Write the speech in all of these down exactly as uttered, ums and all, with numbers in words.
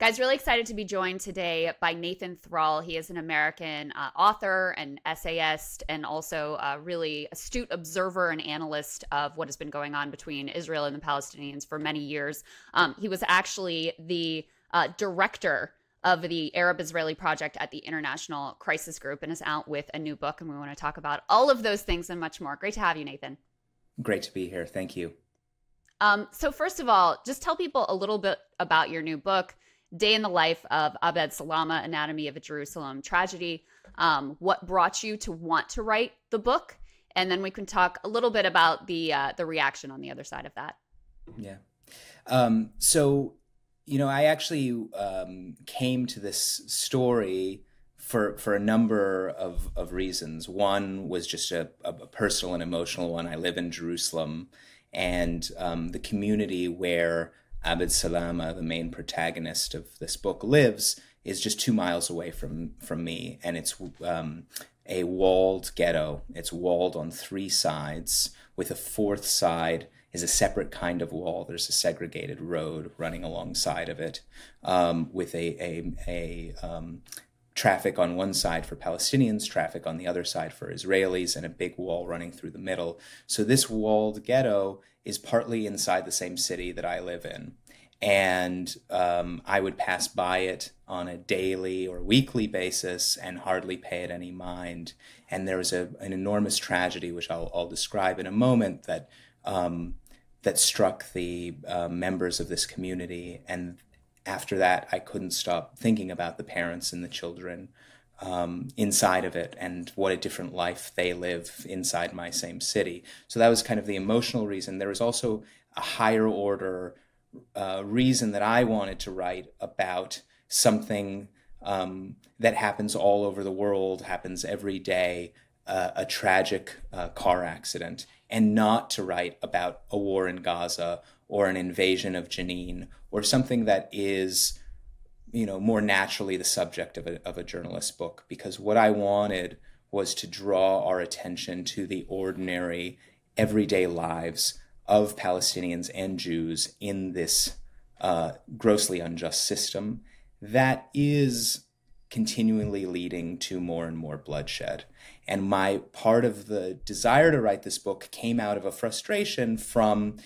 Guys, really excited to be joined today by Nathan Thrall. He is an American uh, author and essayist, and also a really astute observer and analyst of what has been going on between Israel and the Palestinians for many years. Um, he was actually the uh, director of the Arab-Israeli project at the International Crisis Group and is out with a new book, and we want to talk about all of those things and much more. Great to have you, Nathan. Great to be here. Thank you. Um, so first of all, just tell people a little bit about your new book, Day in the Life of Abed Salama, Anatomy of a Jerusalem Tragedy. Um, what brought you to want to write the book? And then we can talk a little bit about the uh, the reaction on the other side of that. Yeah. Um, so, you know, I actually um, came to this story for for a number of, of reasons. One was just a, a personal and emotional one. I live in Jerusalem, and um, the community where Abed Salama, the main protagonist of this book, lives is just two miles away from, from me. And it's um, a walled ghetto. It's walled on three sides, with a fourth side is a separate kind of wall. There's a segregated road running alongside of it, um, with a, a, a um, traffic on one side for Palestinians, traffic on the other side for Israelis, and a big wall running through the middle. So this walled ghetto is partly inside the same city that I live in. And um, I would pass by it on a daily or weekly basis and hardly pay it any mind. And there was a, an enormous tragedy, which I'll, I'll describe in a moment, that, um, that struck the uh, members of this community. And after that, I couldn't stop thinking about the parents and the children um, inside of it, and what a different life they live inside my same city. So that was kind of the emotional reason. There was also a higher order uh, reason that I wanted to write about something um, that happens all over the world, happens every day, uh, a tragic uh, car accident, and not to write about a war in Gaza or an invasion of Jenin, or something that is, you know, more naturally the subject of a, of a journalist's book. Because what I wanted was to draw our attention to the ordinary, everyday lives of Palestinians and Jews in this uh, grossly unjust system that is continually leading to more and more bloodshed. And my part of the desire to write this book came out of a frustration from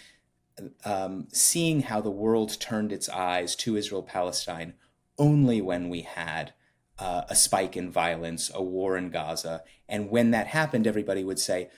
Um, seeing how the world turned its eyes to Israel-Palestine only when we had uh, a spike in violence, a war in Gaza. And when that happened, everybody would say,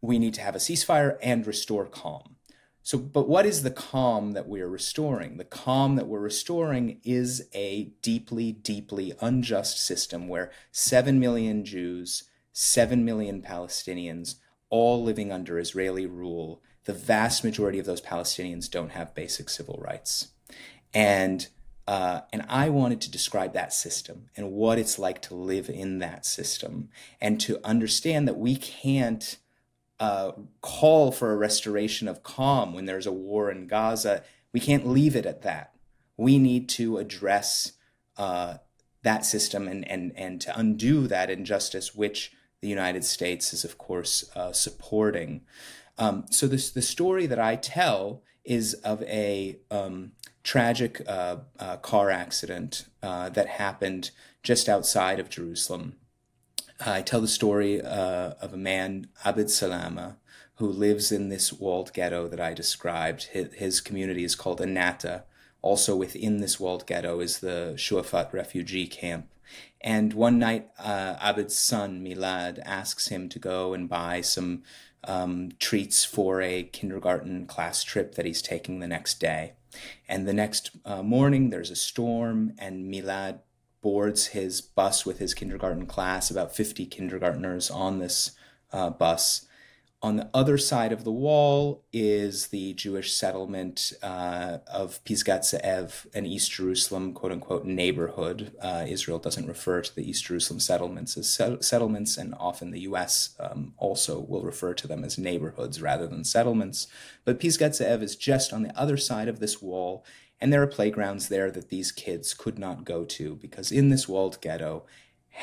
we need to have a ceasefire and restore calm. So, but what is the calm that we're restoring? The calm that we're restoring is a deeply, deeply unjust system where seven million Jews, seven million Palestinians, all living under Israeli rule. The vast majority of those Palestinians don't have basic civil rights. And, uh, and I wanted to describe that system and what it's like to live in that system, and to understand that we can't uh, call for a restoration of calm when there's a war in Gaza. We can't leave it at that. We need to address uh, that system and, and, and to undo that injustice, which the United States is, of course, uh, supporting. Um, so this, the story that I tell is of a um, tragic uh, uh, car accident uh, that happened just outside of Jerusalem. Uh, I tell the story uh, of a man, Abed Salama, who lives in this walled ghetto that I described. His, his community is called Anatta. Also within this walled ghetto is the Shu'afat refugee camp. And one night, uh, Abed's son, Milad, asks him to go and buy some Um, treats for a kindergarten class trip that he's taking the next day. And the next uh, morning, there's a storm, and Milad boards his bus with his kindergarten class, about fifty kindergartners on this uh, bus. On the other side of the wall is the Jewish settlement uh, of Pisgat Ze'ev, an East Jerusalem, quote-unquote, neighborhood. Uh, Israel doesn't refer to the East Jerusalem settlements as set settlements, and often the U S um, also will refer to them as neighborhoods rather than settlements. But Pisgat Ze'ev is just on the other side of this wall, and there are playgrounds there that these kids could not go to, because in this walled ghetto,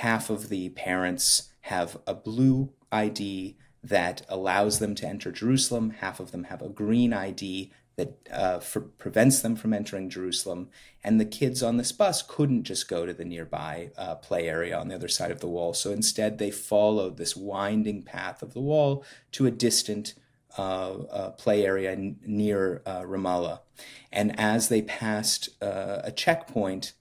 half of the parents have a blue I D that allows them to enter Jerusalem. Half of them have a green I D that uh, for, prevents them from entering Jerusalem. And the kids on this bus couldn't just go to the nearby uh, play area on the other side of the wall. So instead, they followed this winding path of the wall to a distant uh, uh, play area n near uh, Ramallah. And as they passed uh, a checkpoint,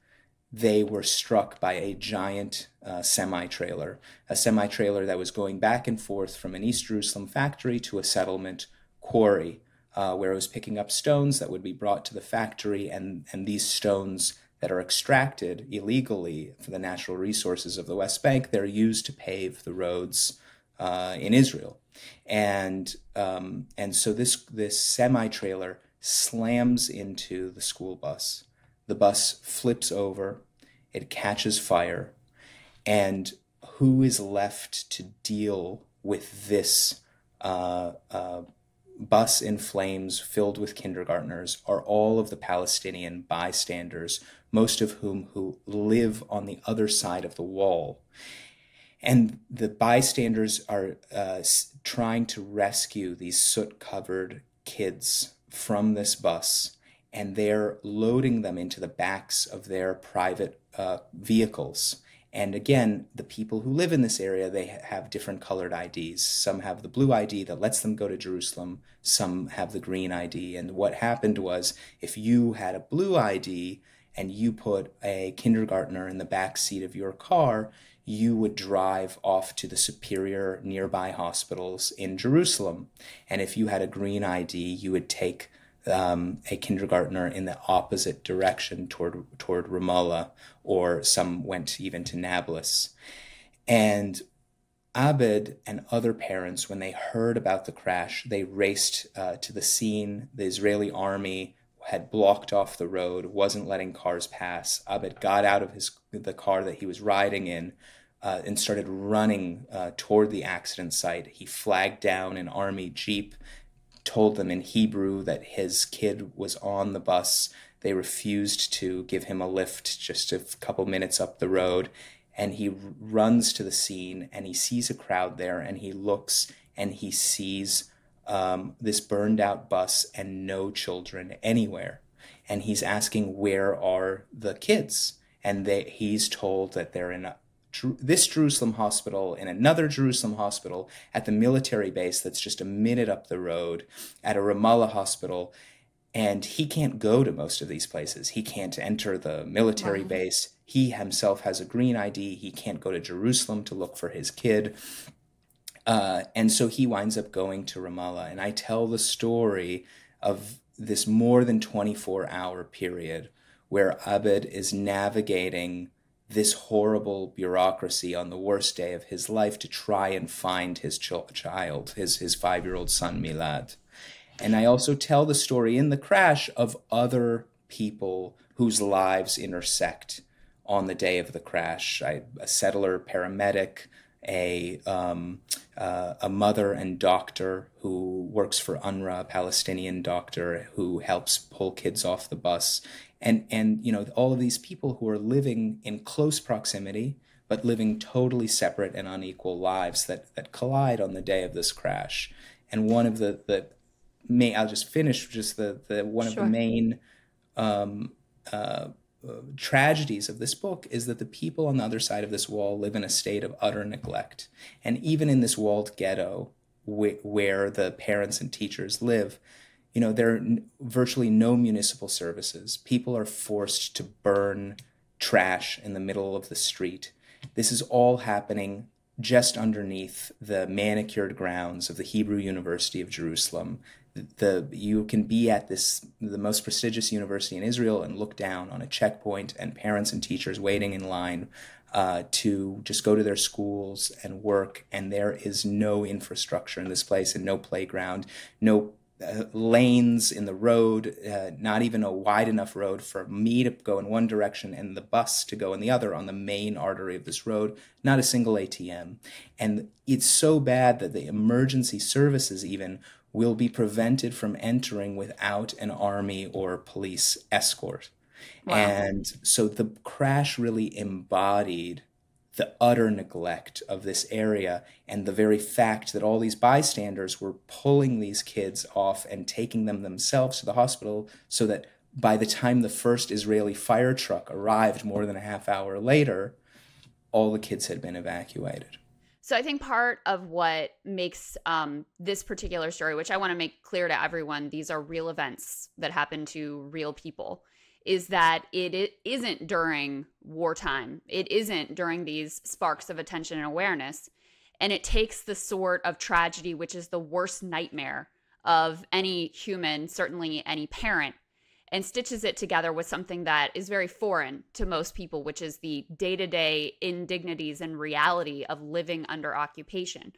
they were struck by a giant uh, semi-trailer, a semi-trailer that was going back and forth from an East Jerusalem factory to a settlement quarry, uh, where it was picking up stones that would be brought to the factory, and, and these stones that are extracted illegally for the natural resources of the West Bank, they're used to pave the roads uh, in Israel. And, um, and so this, this semi-trailer slams into the school bus. The bus flips over, it catches fire, and who is left to deal with this uh, uh, bus in flames filled with kindergartners are all of the Palestinian bystanders, most of whom who live on the other side of the wall. And the bystanders are uh, trying to rescue these soot-covered kids from this bus, and they're loading them into the backs of their private uh, vehicles. And again, the people who live in this area, they have different colored I Ds. Some have the blue I D that lets them go to Jerusalem. Some have the green I D. And what happened was, if you had a blue I D and you put a kindergartner in the back seat of your car, you would drive off to the superior nearby hospitals in Jerusalem. And if you had a green I D, you would take Um, a kindergartner in the opposite direction toward toward Ramallah, or some went even to Nablus. And Abed and other parents, when they heard about the crash, they raced uh, to the scene. The Israeli army had blocked off the road, wasn't letting cars pass. Abed got out of his the car that he was riding in uh, and started running uh, toward the accident site. He flagged down an army jeep, told them in Hebrew that his kid was on the bus. They refused to give him a lift just a couple minutes up the road. And he runs to the scene, and he sees a crowd there, and he looks and he sees um, this burned out bus and no children anywhere. And he's asking, where are the kids? And they, he's told that they're in a this Jerusalem hospital, in another Jerusalem hospital, at the military base that's just a minute up the road, at a Ramallah hospital. And he can't go to most of these places. He can't enter the military wow. base. He himself has a green I D. He can't go to Jerusalem to look for his kid. Uh, and so he winds up going to Ramallah. And I tell the story of this more than twenty-four hour period where Abed is navigating this horrible bureaucracy on the worst day of his life to try and find his ch child, his, his five-year-old son, Milad. And I also tell the story in the crash of other people whose lives intersect on the day of the crash. I, a settler paramedic, a, um, uh, a mother and doctor who works for UNRWA, a Palestinian doctor who helps pull kids off the bus. And, and you know, all of these people who are living in close proximity, but living totally separate and unequal lives that, that collide on the day of this crash. And one of the, the main, I'll just finish, just the, the one Sure. of the main um, uh, tragedies of this book is that the people on the other side of this wall live in a state of utter neglect. And even in this walled ghetto wh where the parents and teachers live, you know, there are virtually no municipal services. People are forced to burn trash in the middle of the street. This is all happening just underneath the manicured grounds of the Hebrew University of Jerusalem. The, you can be at this, the most prestigious university in Israel, and look down on a checkpoint and parents and teachers waiting in line uh, to just go to their schools and work. And there is no infrastructure in this place, and no playground, no Uh, lanes in the road, uh, not even a wide enough road for me to go in one direction and the bus to go in the other on the main artery of this road, not a single A T M. And it's so bad that the emergency services even will be prevented from entering without an army or police escort. Wow. And so the crash really embodied the utter neglect of this area and the very fact that all these bystanders were pulling these kids off and taking them themselves to the hospital, so that by the time the first Israeli fire truck arrived more than a half hour later, all the kids had been evacuated. So I think part of what makes um, this particular story, which I want to make clear to everyone, these are real events that happen to real people, is that it, it isn't during wartime. It isn't during these sparks of attention and awareness. And it takes the sort of tragedy, which is the worst nightmare of any human, certainly any parent, and stitches it together with something that is very foreign to most people, which is the day-to-day indignities and reality of living under occupation.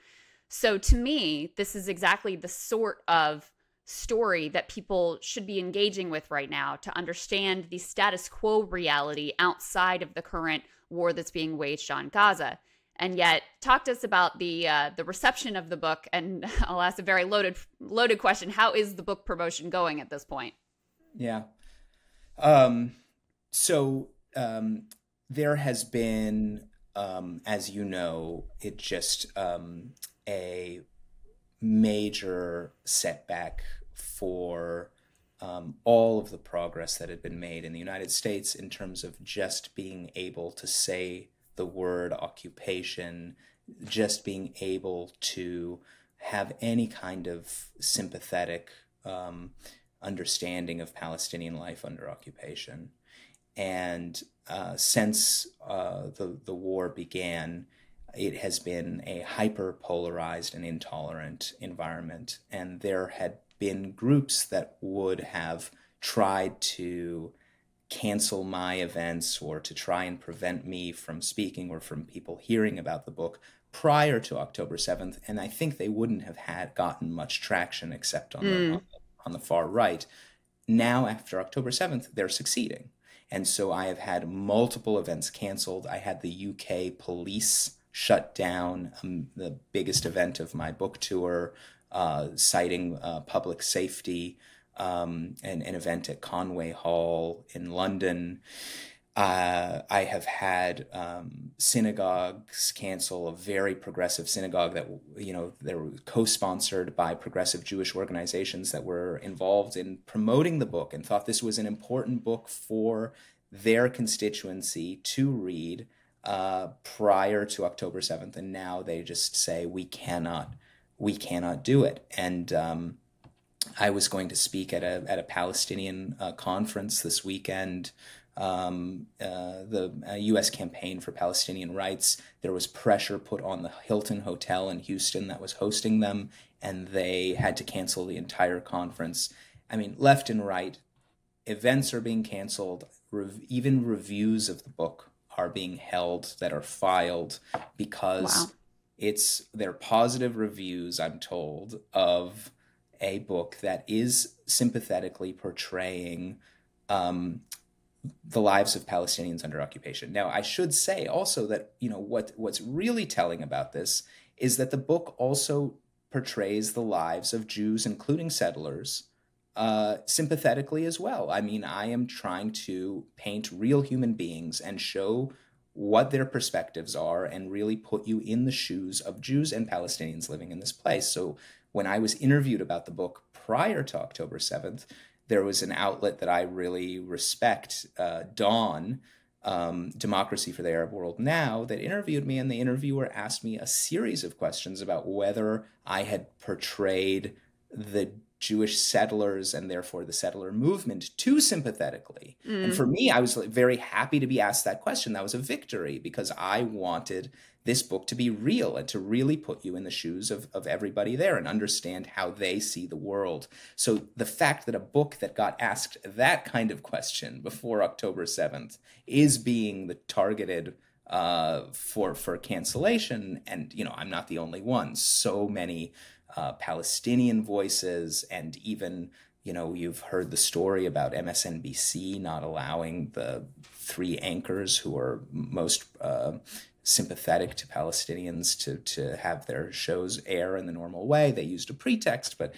So to me, this is exactly the sort of story that people should be engaging with right now to understand the status quo reality outside of the current war that's being waged on Gaza. And yet, talk to us about the uh, the reception of the book, and I'll ask a very loaded, loaded question. How is the book promotion going at this point? Yeah. Um, so um, there has been, um, as you know, it just um, a major setback for um, all of the progress that had been made in the United States in terms of just being able to say the word occupation, just being able to have any kind of sympathetic um understanding of Palestinian life under occupation. And uh, since uh, the, the war began, it has been a hyper-polarized and intolerant environment. And there had been groups that would have tried to cancel my events or to try and prevent me from speaking or from people hearing about the book prior to October seventh. And I think they wouldn't have had gotten much traction except on mm. the on the far right. Now, after October seventh, they're succeeding. And so I have had multiple events canceled. I had the U K police shut down um, the biggest event of my book tour, uh, citing uh, public safety, um, and an event at Conway Hall in London. Uh, I have had um, synagogues cancel, a very progressive synagogue that, you know, they were co-sponsored by progressive Jewish organizations that were involved in promoting the book and thought this was an important book for their constituency to read uh, prior to October seventh. And now they just say, we cannot, we cannot do it. And um, I was going to speak at a, at a Palestinian uh, conference this weekend. Um, uh, the uh, U S campaign for Palestinian rights, there was pressure put on the Hilton Hotel in Houston that was hosting them, and they had to cancel the entire conference. I mean, left and right, events are being canceled. Rev- even reviews of the book are being held that are filed because wow. it's they're positive reviews, I'm told, of a book that is sympathetically portraying um, the lives of Palestinians under occupation. Now, I should say also that, you know, what what's really telling about this is that the book also portrays the lives of Jews, including settlers, uh, sympathetically as well. I mean, I am trying to paint real human beings and show what their perspectives are and really put you in the shoes of Jews and Palestinians living in this place. So when I was interviewed about the book prior to October seventh, there was an outlet that I really respect, uh, Dawn, um, Democracy for the Arab World Now, that interviewed me, and the interviewer asked me a series of questions about whether I had portrayed the Jewish settlers and therefore the settler movement too sympathetically. Mm. And for me, I was very happy to be asked that question. That was a victory, because I wanted this book to be real and to really put you in the shoes of, of everybody there and understand how they see the world. So the fact that a book that got asked that kind of question before October seventh is being the targeted uh, for, for cancellation. And, you know, I'm not the only one. So many uh, Palestinian voices, and even, you know, you've heard the story about M S N B C not allowing the three anchors who are most uh, sympathetic to Palestinians to to have their shows air in the normal way. They used a pretext, but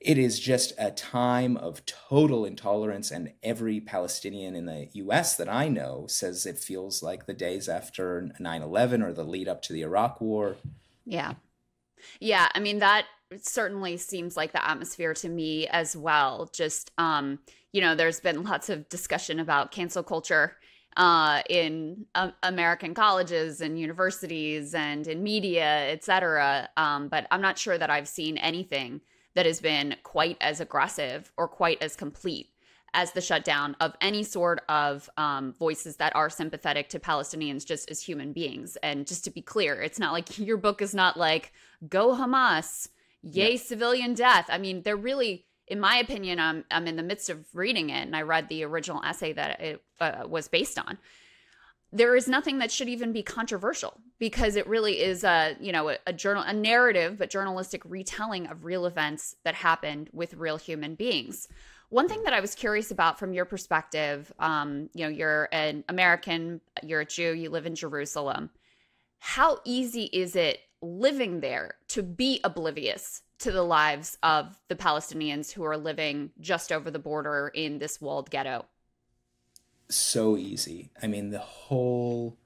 It is just a time of total intolerance, and every Palestinian in the U S that I know says it feels like the days after nine eleven or the lead up to the Iraq War. Yeah. Yeah, I mean, that certainly seems like the atmosphere to me as well. Just, um, you know, there's been lots of discussion about cancel culture uh, in uh, American colleges and universities and in media, et cetera. Um, but I'm not sure that I've seen anything that has been quite as aggressive or quite as complete as the shutdown of any sort of um, voices that are sympathetic to Palestinians just as human beings. And just to be clear, it's not like your book is not like, go Hamas, yay, yeah. civilian death. I mean, they're really, in my opinion, I'm, I'm in the midst of reading it, and I read the original essay that it uh, was based on. There is nothing that should even be controversial, because it really is a, you know, a, a journal, a narrative, but journalistic retelling of real events that happened with real human beings. One thing that I was curious about from your perspective, um, you know, you're an American, you're a Jew, you live in Jerusalem. How easy is it living there to be oblivious to the lives of the Palestinians who are living just over the border in this walled ghetto? So easy. I mean, the whole,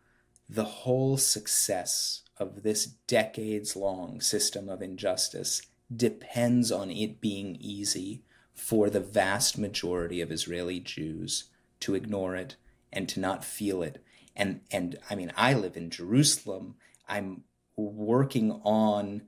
the whole success of this decades-long system of injustice depends on it being easy for the vast majority of Israeli Jews to ignore it and to not feel it. And, and I mean, I live in Jerusalem. I'm working on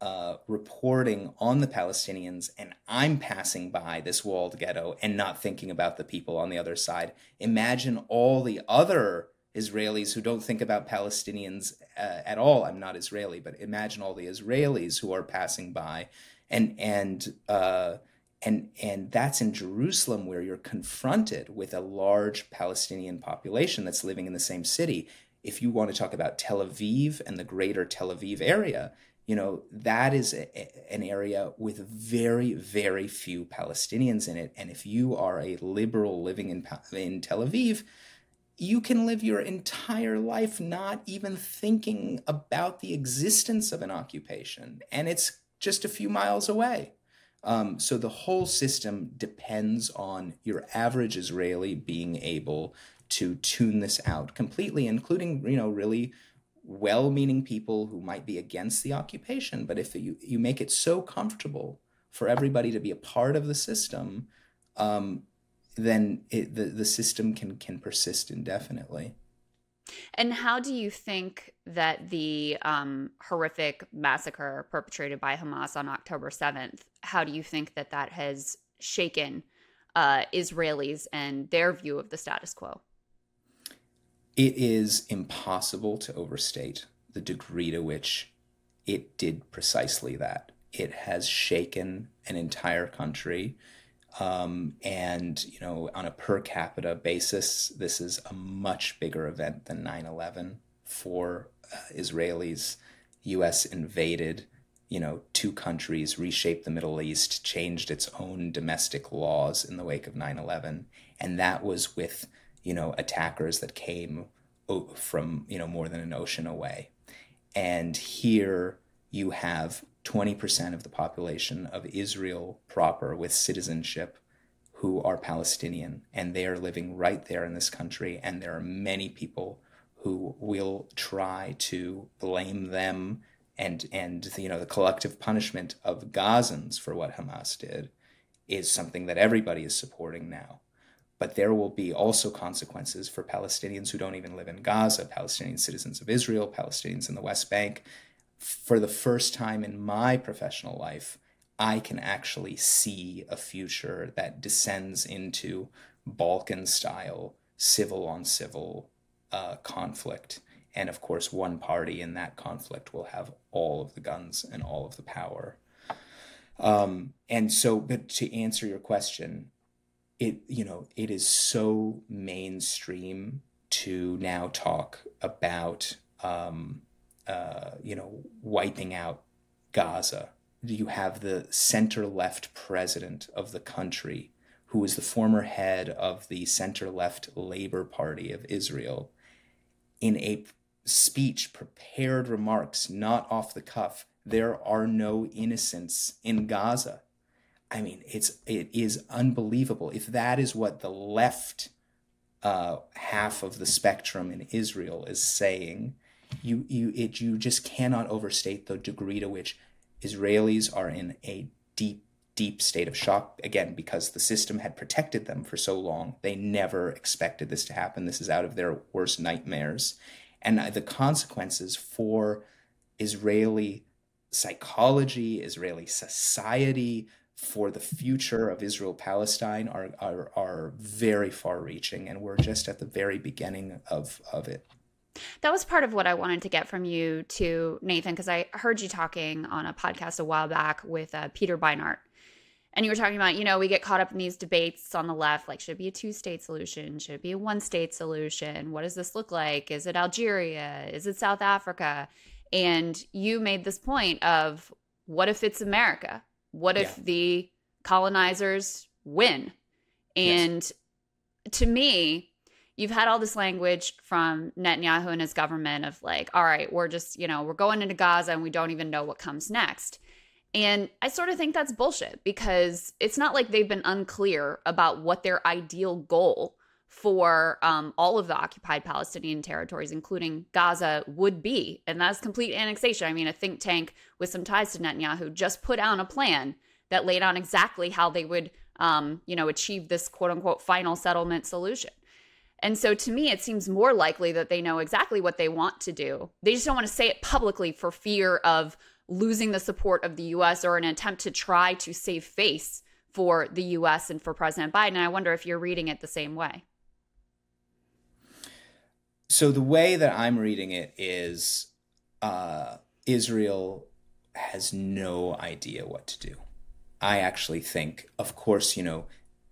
uh, reporting on the Palestinians, and I'm passing by this walled ghetto and not thinking about the people on the other side. Imagine all the other Israelis who don't think about Palestinians uh, at all. I'm not Israeli, but imagine all the Israelis who are passing by, and, and, uh, And, and that's in Jerusalem, where you're confronted with a large Palestinian population that's living in the same city. If you want to talk about Tel Aviv and the greater Tel Aviv area, you know, that is a, a, an area with very, very few Palestinians in it. And if you are a liberal living in, in Tel Aviv, you can live your entire life not even thinking about the existence of an occupation. And it's just a few miles away. Um, so the whole system depends on your average Israeli being able to tune this out completely, including, you know, really well-meaning people who might be against the occupation. But if you, you make it so comfortable for everybody to be a part of the system, um, then it, the, the system can, can persist indefinitely. And how do you think that the um, horrific massacre perpetrated by Hamas on October seventh, how do you think that that has shaken uh, Israelis and their view of the status quo? It is impossible to overstate the degree to which it did precisely that. It has shaken an entire country. Um, and, you know, on a per capita basis, this is a much bigger event than nine eleven for uh, Israelis. U S invaded, you know, two countries, reshaped the Middle East, changed its own domestic laws in the wake of nine eleven. And that was with, you know, attackers that came from, you know, more than an ocean away. And here you have twenty percent of the population of Israel proper with citizenship who are Palestinian, and they are living right there in this country. And there are many people who will try to blame them and, and you know, the collective punishment of Gazans for what Hamas did is something that everybody is supporting now. But there will be also consequences for Palestinians who don't even live in Gaza, Palestinian citizens of Israel, Palestinians in the West Bank. For the first time in my professional life, I can actually see a future that descends into Balkan-style civil-on-civil uh, conflict. And of course, one party in that conflict will have all of the guns and all of the power. Um, and so, but to answer your question, it, you know, it is so mainstream to now talk about um, Uh, you know, wiping out Gaza. You have the center-left president of the country, who is the former head of the center-left Labor Party of Israel, in a speech, prepared remarks, not off the cuff, there are no innocents in Gaza. I mean, it's it is unbelievable. If that is what the left uh, half of the spectrum in Israel is saying, you you it you just cannot overstate the degree to which Israelis are in a deep, deep state of shock. Again, because the system had protected them for so long, they never expected this to happen. This is out of their worst nightmares, and the consequences for Israeli psychology, Israeli society, for the future of Israel-Palestine are, are are very far-reaching, and we're just at the very beginning of, of it. That was part of what I wanted to get from you too, Nathan, because I heard you talking on a podcast a while back with uh, Peter Beinart. And you were talking about, you know, we get caught up in these debates on the left, like, should it be a two-state solution? Should it be a one-state solution? What does this look like? Is it Algeria? Is it South Africa? And you made this point of, what if it's America? What if yeah. the colonizers win? And yes. to me, you've had all this language from Netanyahu and his government of like, all right, we're just, you know, we're going into Gaza and we don't even know what comes next. And I sort of think that's bullshit, because it's not like they've been unclear about what their ideal goal for um, all of the occupied Palestinian territories, including Gaza, would be. And that's complete annexation. I mean, a think tank with some ties to Netanyahu just put out a plan that laid out exactly how they would, um, you know, achieve this quote unquote final settlement solution. And so to me, it seems more likely that they know exactly what they want to do. They just don't want to say it publicly for fear of losing the support of the U S or an attempt to try to save face for the U S and for President Biden. I wonder if you're reading it the same way. So the way that I'm reading it is uh, Israel has no idea what to do. I actually think, of course, you know,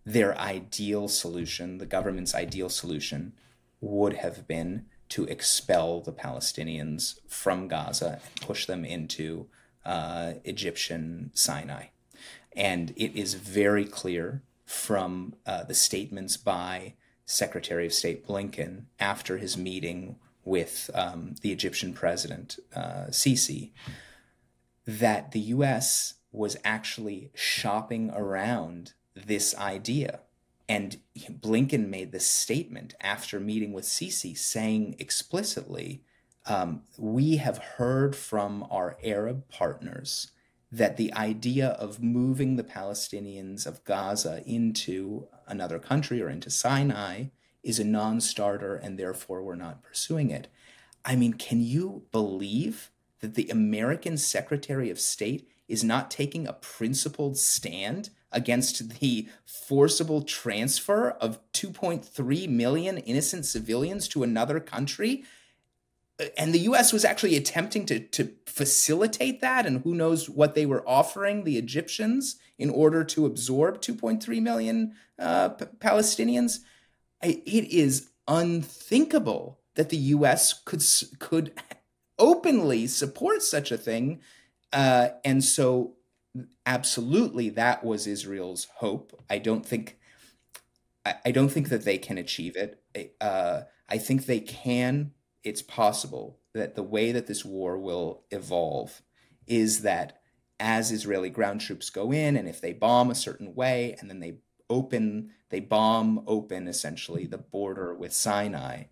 their ideal solution, the government's ideal solution, would have been to expel the Palestinians from Gaza and push them into uh, Egyptian Sinai. And it is very clear from uh, the statements by Secretary of State Blinken after his meeting with um, the Egyptian president, uh, Sisi, that the U S was actually shopping around this idea. And Blinken made this statement after meeting with Sisi saying explicitly, um, we have heard from our Arab partners that the idea of moving the Palestinians of Gaza into another country or into Sinai is a non-starter, and therefore we're not pursuing it. I mean, can you believe that the American Secretary of State is not taking a principled stand against the forcible transfer of two point three million innocent civilians to another country? And the U S was actually attempting to, to facilitate that, and who knows what they were offering the Egyptians in order to absorb two point three million uh, Palestinians. It is unthinkable that the U S could, could openly support such a thing. Uh, and so absolutely that was Israel's hope. I don't think, I, I don't think that they can achieve it. Uh, I think they can. It's possible that the way that this war will evolve is that as Israeli ground troops go in, and if they bomb a certain way, and then they open, they bomb open essentially the border with Sinai,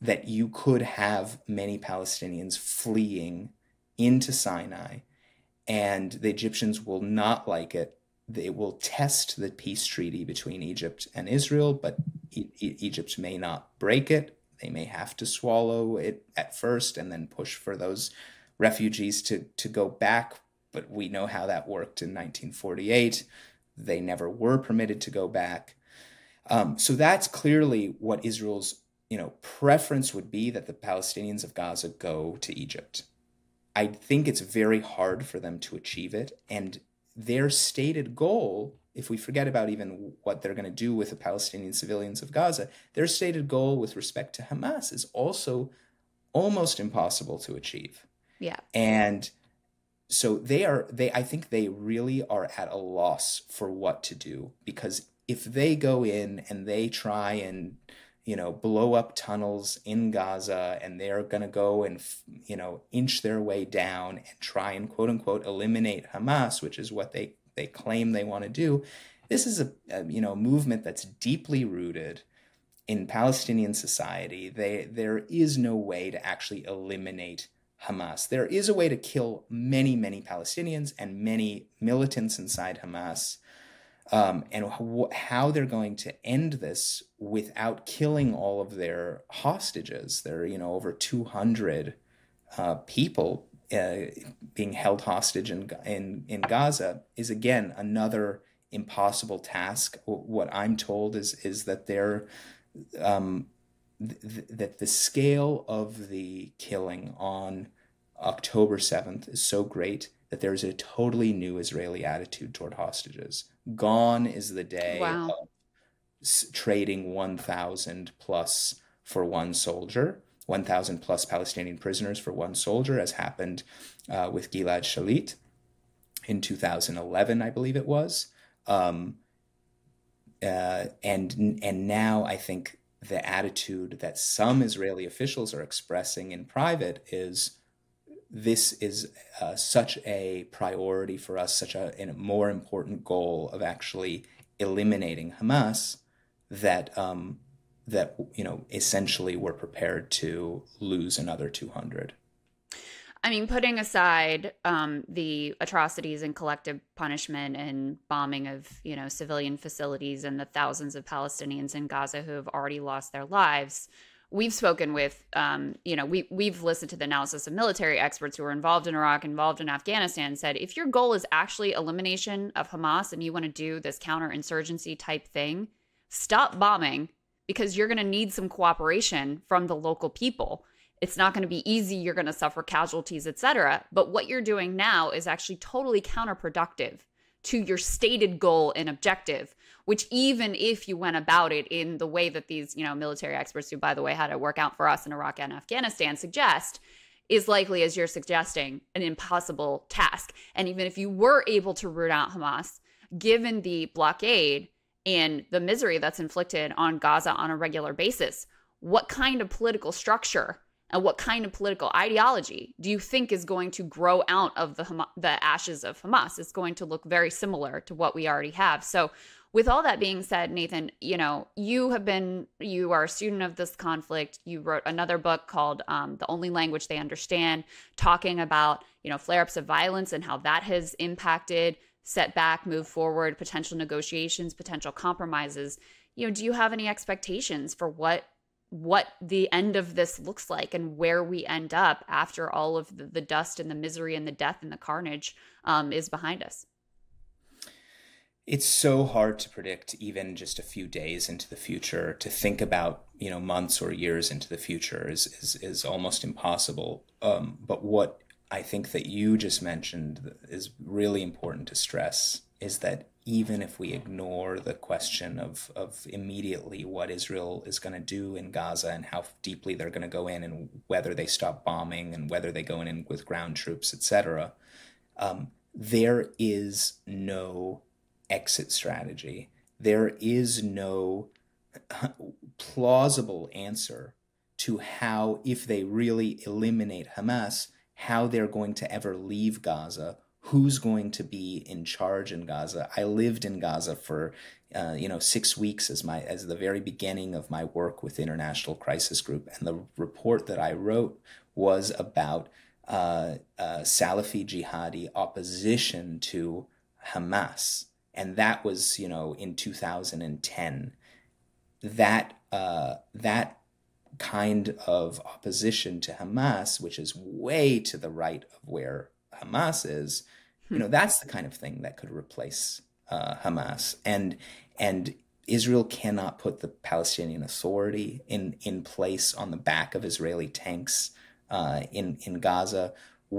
that you could have many Palestinians fleeing into Sinai, and the Egyptians will not like it. It will test the peace treaty between Egypt and Israel, but e- e- Egypt may not break it. They may have to swallow it at first and then push for those refugees to, to go back. But we know how that worked in nineteen forty-eight. They never were permitted to go back. Um, so that's clearly what Israel's, you know, preference would be, that the Palestinians of Gaza go to Egypt. I think it's very hard for them to achieve it. And their stated goal, if we forget about even what they're going to do with the Palestinian civilians of Gaza, their stated goal with respect to Hamas is also almost impossible to achieve. Yeah. And so they are, they, I think they really are at a loss for what to do, because if they go in and they try and, you know, blow up tunnels in Gaza, and they're going to go and, you know, inch their way down and try and quote unquote eliminate Hamas, which is what they they claim they want to do. This is a, a you know movement that's deeply rooted in Palestinian society. They, there is no way to actually eliminate Hamas. There is a way to kill many, many Palestinians and many militants inside Hamas. Um, and wh- how they're going to end this without killing all of their hostages. There are, you know, over two hundred uh, people uh, being held hostage in, in, in Gaza is, again, another impossible task. What I'm told is, is that they're... Um, th- that the scale of the killing on October seventh is so great that there's a totally new Israeli attitude toward hostages. Gone is the day wow. of s- trading one thousand plus for one soldier, one thousand plus Palestinian prisoners for one soldier, as happened uh, with Gilad Shalit in two thousand eleven, I believe it was. Um, Uh, and and now I think the attitude that some Israeli officials are expressing in private is this is uh, such a priority for us, such a, a more important goal of actually eliminating Hamas that um, that you know essentially we're prepared to lose another two hundred. I mean, putting aside um, the atrocities and collective punishment and bombing of, you know, civilian facilities and the thousands of Palestinians in Gaza who have already lost their lives, we've spoken with, um, you know, we, we've listened to the analysis of military experts who are involved in Iraq, involved in Afghanistan, said if your goal is actually elimination of Hamas and you want to do this counterinsurgency type thing, stop bombing because you're going to need some cooperation from the local people. It's not going to be easy. You're going to suffer casualties, et cetera. But what you're doing now is actually totally counterproductive to your stated goal and objective, which even if you went about it in the way that these, you know, military experts who, by the way, had it work out for us in Iraq and Afghanistan suggest, is likely, as you're suggesting, an impossible task. And even if you were able to root out Hamas, given the blockade and the misery that's inflicted on Gaza on a regular basis, what kind of political structure and what kind of political ideology do you think is going to grow out of the Hamas, the ashes of Hamas? It's going to look very similar to what we already have. So with all that being said, Nathan, you know, you have been, you are a student of this conflict. You wrote another book called um, The Only Language They Understand, talking about, you know, flare-ups of violence and how that has impacted setback, move forward, potential negotiations, potential compromises. You know, do you have any expectations for what what the end of this looks like and where we end up after all of the, the dust and the misery and the death and the carnage um, is behind us? It's so hard to predict even just a few days into the future. To think about, you know, months or years into the future is, is, is almost impossible. Um, but what I think that you just mentioned is really important to stress is that even if we ignore the question of, of immediately what Israel is going to do in Gaza and how deeply they're going to go in and whether they stop bombing and whether they go in with ground troops, et cetera, um, there is no exit strategy. There is no plausible answer to how, if they really eliminate Hamas, how they're going to ever leave Gaza. Who's going to be in charge in Gaza? I lived in Gaza for, uh, you know, six weeks as my as the very beginning of my work with International Crisis Group, and the report that I wrote was about uh, uh, Salafi jihadi opposition to Hamas, and that was, you know, in two thousand ten. That uh, that. kind of opposition to Hamas, which is way to the right of where Hamas is, you know, that's the kind of thing that could replace uh, Hamas. And and Israel cannot put the Palestinian Authority in, in place on the back of Israeli tanks uh, in, in Gaza.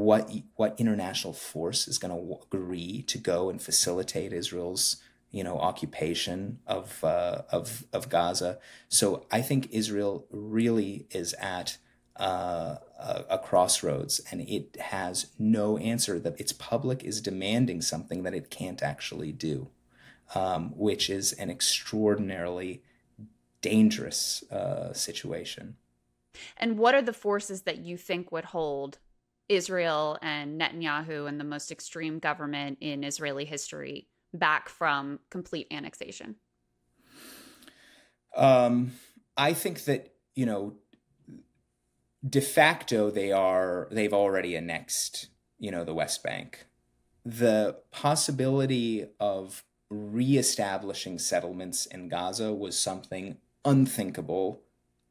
What, what international force is going to agree to go and facilitate Israel's, you know, occupation of uh, of of Gaza? So I think Israel really is at uh, a, a crossroads, and it has no answer. That its public is demanding something that it can't actually do, um, which is an extraordinarily dangerous uh, situation. And what are the forces that you think would hold Israel and Netanyahu and the most extreme government in Israeli history back from complete annexation? Um, I think that, you know, de facto, they are, they've already annexed, you know, the West Bank. The possibility of reestablishing settlements in Gaza was something unthinkable.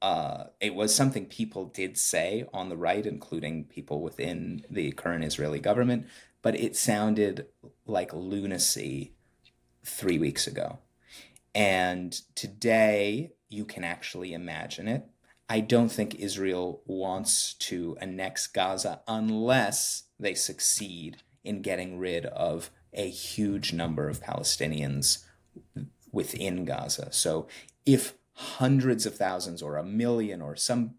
Uh, it was something people did say on the right, including people within the current Israeli government, but it sounded like lunacy three weeks ago. And today, you can actually imagine it. I don't think Israel wants to annex Gaza unless they succeed in getting rid of a huge number of Palestinians within Gaza. So if hundreds of thousands or a million or some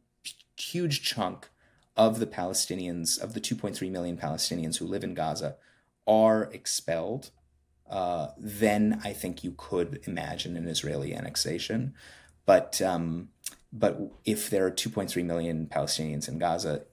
huge chunk of the Palestinians, of the two point three million Palestinians who live in Gaza, are expelled, uh, then I think you could imagine an Israeli annexation. But um, but if there are two point three million Palestinians in Gaza,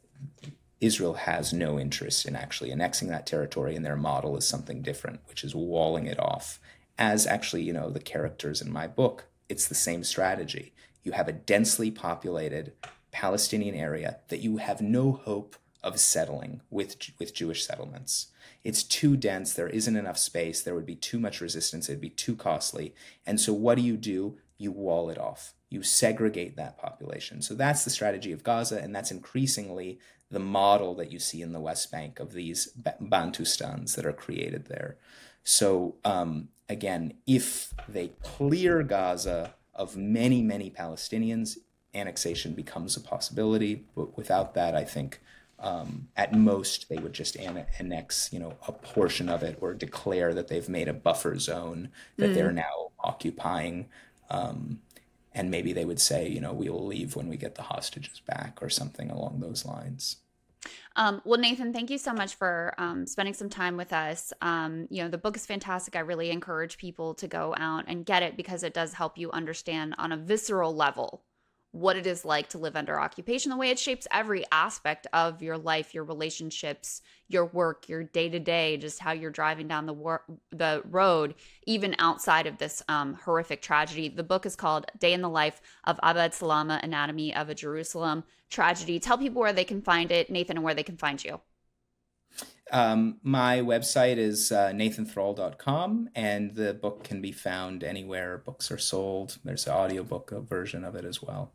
Israel has no interest in actually annexing that territory, and their model is something different, which is walling it off. As actually, you know, the characters in my book, it's the same strategy. You have a densely populated Palestinian area that you have no hope of settling with, with Jewish settlements. It's too dense. There isn't enough space. There would be too much resistance. It'd be too costly. And so what do you do? You wall it off. You segregate that population. So that's the strategy of Gaza, and that's increasingly the model that you see in the West Bank of these Bantustans that are created there. So um, again, if they clear Gaza of many, many Palestinians, annexation becomes a possibility. But without that, I think um, at most they would just annex, you know, a portion of it, or declare that they've made a buffer zone that mm. they're now occupying. Um, and maybe they would say, you know, we will leave when we get the hostages back, or something along those lines. Um, well, Nathan, thank you so much for um, spending some time with us. Um, you know, the book is fantastic. I really encourage people to go out and get it, because it does help you understand on a visceral level what it is like to live under occupation, the way it shapes every aspect of your life, your relationships, your work, your day-to-day, just how you're driving down the, wor- the road, even outside of this um, horrific tragedy. The book is called A Day in the Life of Abed Salama, Anatomy of a Jerusalem Tragedy. Tell people where they can find it, Nathan, and where they can find you. Um, my website is uh, nathan thrall dot com, and the book can be found anywhere books are sold. There's an audiobook version of it as well.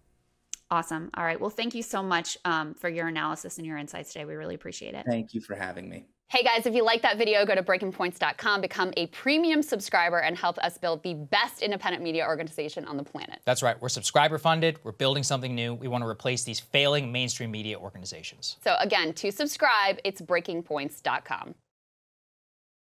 Awesome. All right. Well, thank you so much um, for your analysis and your insights today. We really appreciate it. Thank you for having me. Hey guys, if you like that video, go to breaking points dot com, become a premium subscriber, and help us build the best independent media organization on the planet. That's right. We're subscriber funded. We're building something new. We want to replace these failing mainstream media organizations. So again, to subscribe, it's breaking points dot com.